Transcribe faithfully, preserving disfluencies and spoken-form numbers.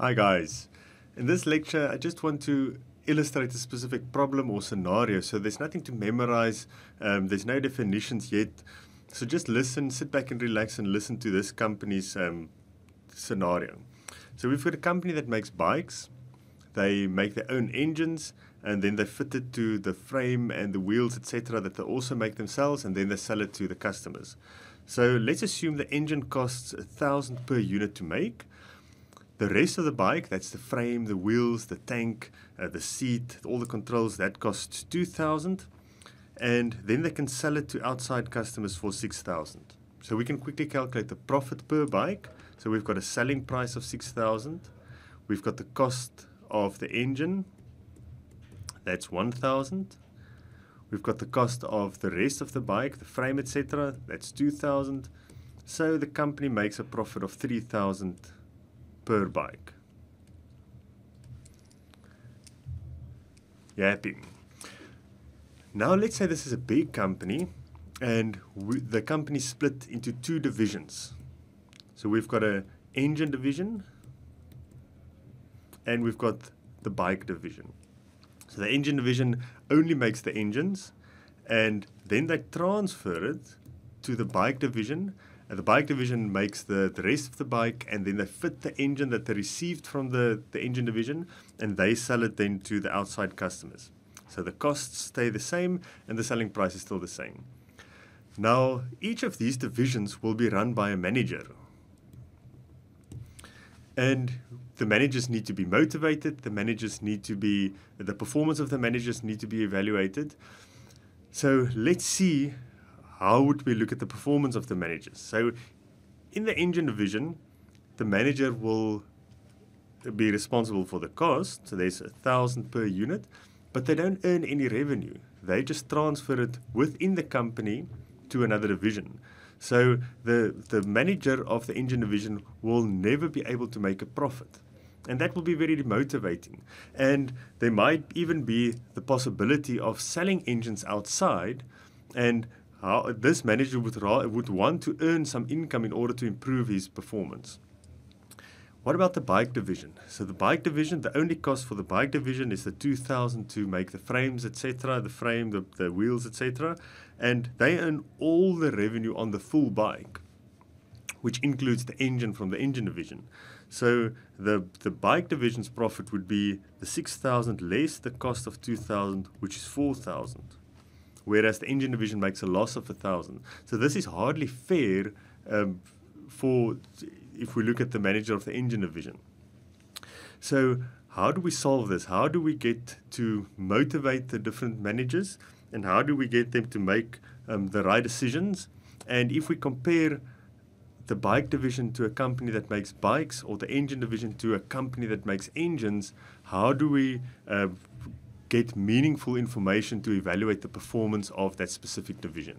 Hi guys, in this lecture I just want to illustrate a specific problem or scenario, so there's nothing to memorize, um, there's no definitions yet, so just listen, sit back and relax and listen to this company's um, scenario. So we've got a company that makes bikes, they make their own engines and then they fit it to the frame and the wheels et cetera that they also make themselves and then they sell it to the customers. So let's assume the engine costs a thousand per unit to make. The rest of the bike, that's the frame, the wheels, the tank, uh, the seat, all the controls, that costs two thousand, and then they can sell it to outside customers for six thousand. So we can quickly calculate the profit per bike. So we've got a selling price of six thousand, we've got the cost of the engine, that's one thousand, we've got the cost of the rest of the bike, the frame et cetera, that's two thousand, so the company makes a profit of three thousand per bike. You happy? Now let's say this is a big company and we, the company split into two divisions. So we've got an engine division and we've got the bike division. So the engine division only makes the engines and then they transfer it to the bike division. And the bike division makes the, the rest of the bike and then they fit the engine that they received from the, the engine division and they sell it then to the outside customers. So the costs stay the same and the selling price is still the same. Now each of these divisions will be run by a manager. And the managers need to be motivated, the managers need to be, the performance of the managers need to be evaluated. So let's see how would we look at the performance of the managers. So in the engine division, the manager will be responsible for the cost. So there's a thousand per unit, but they don't earn any revenue. They just transfer it within the company to another division. So the, the manager of the engine division will never be able to make a profit. And that will be very demotivating. And there might even be the possibility of selling engines outside, and How this manager would, would want to earn some income in order to improve his performance. What about the bike division? So the bike division, the only cost for the bike division is the two thousand to make the frames, et cetera, the frame, the, the wheels, et cetera, and they earn all the revenue on the full bike, which includes the engine from the engine division. So the, the bike division's profit would be the six thousand less the cost of two thousand, which is four thousand. Whereas the engine division makes a loss of a thousand. So this is hardly fair um, for if we look at the manager of the engine division. So how do we solve this? How do we get to motivate the different managers and how do we get them to make um, the right decisions? And if we compare the bike division to a company that makes bikes or the engine division to a company that makes engines, how do we uh, get meaningful information to evaluate the performance of that specific division?